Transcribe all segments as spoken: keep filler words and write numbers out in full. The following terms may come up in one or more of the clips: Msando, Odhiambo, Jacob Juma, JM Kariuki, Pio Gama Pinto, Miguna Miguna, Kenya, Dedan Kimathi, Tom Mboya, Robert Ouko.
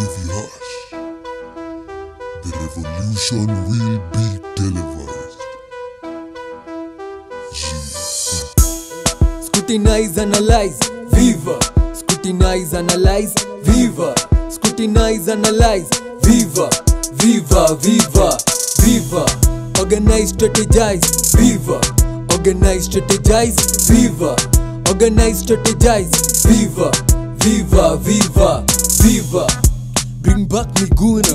If you hush, the revolution will be televised. Jeez. Scrutinize, analyze, viva. Scrutinize, analyze, viva. Scrutinize, analyze, viva. Viva, viva, viva. Organize, strategize, viva. Organize, strategize, viva. Organize, strategize, viva. Viva, viva, viva. Bring back Miguna.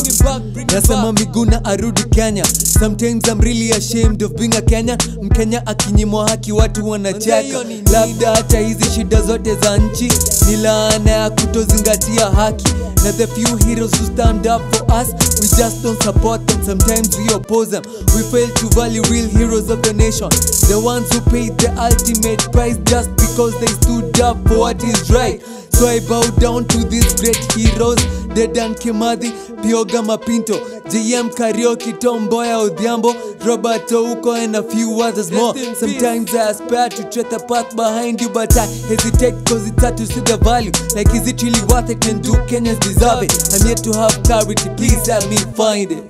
Nasema Miguna arudi Kenya. Sometimes I'm really ashamed of being a Kenyan. Mkenya akinyimwa haki watu wanacheka. Labda hata hizi shida zote za nchi ni laana ya kutozingatia haki. Now the few heroes who stand up for us, we just don't support them, sometimes we oppose them. We fail to value real heroes of the nation, the ones who paid the ultimate price just because they stood up for what is right. So I bow down to these great heroes, Dedan Kimathi, Pio Gama Pinto, J M Kariuki, Tom Mboya, Odhiambo, Robert Ouko and a few others more. Sometimes I aspire to tread the path behind you, but I hesitate cause it's hard to see the value. Like is it really worth it, and do Kenyans deserve it? I'm yet to have clarity, please help me find it.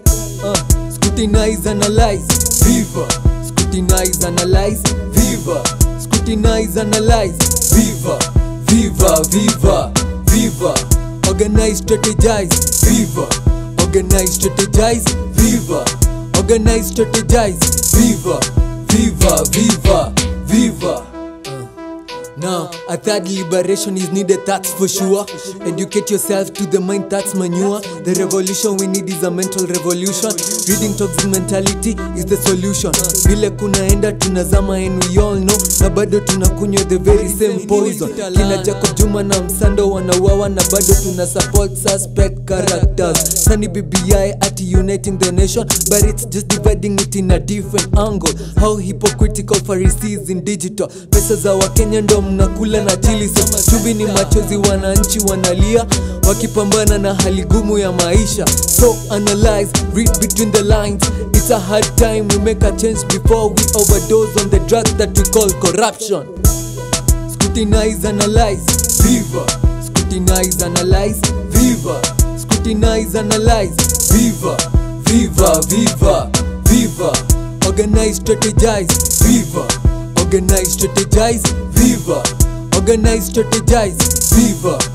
uh, Scrutinize, analyze, viva. Scrutinize, analyze, viva. Scrutinize, analyze, viva. Viva, viva, viva. Organize, strategize, viva. Organize, strategize, viva. Organize, strategize, viva. Viva, viva, viva. Now, a third liberation is needed, that's for sure. Educate yourself to the mind, that's manure. The revolution we need is a mental revolution. Reading toxic mentality is the solution. Vile kunaenda tunazama and we all know, na bado tunakunywa the very same poison. Kina Jacob Juma na Msando wanawawa, na bado tuna support suspect characters. Sunny B B I at uniting the nation, but it's just dividing it in a different angle. How hypocritical Pharisees in digital. Pesa za Wakenya ndo mnakula na chili, so chumvi ni machozi, wananchi wanalia wakipambana na hali gumu ya maisha. So analyze, read between the lines. It's a hard time, we make a change before we overdose on the drugs that we call corruption. Scrutinize, analyze, viva. Scrutinize, analyze, viva. Scrutinize, analyze, viva. Viva, viva, viva. Organize, strategize, viva. Organize, strategize, viva. Organize, strategize, viva.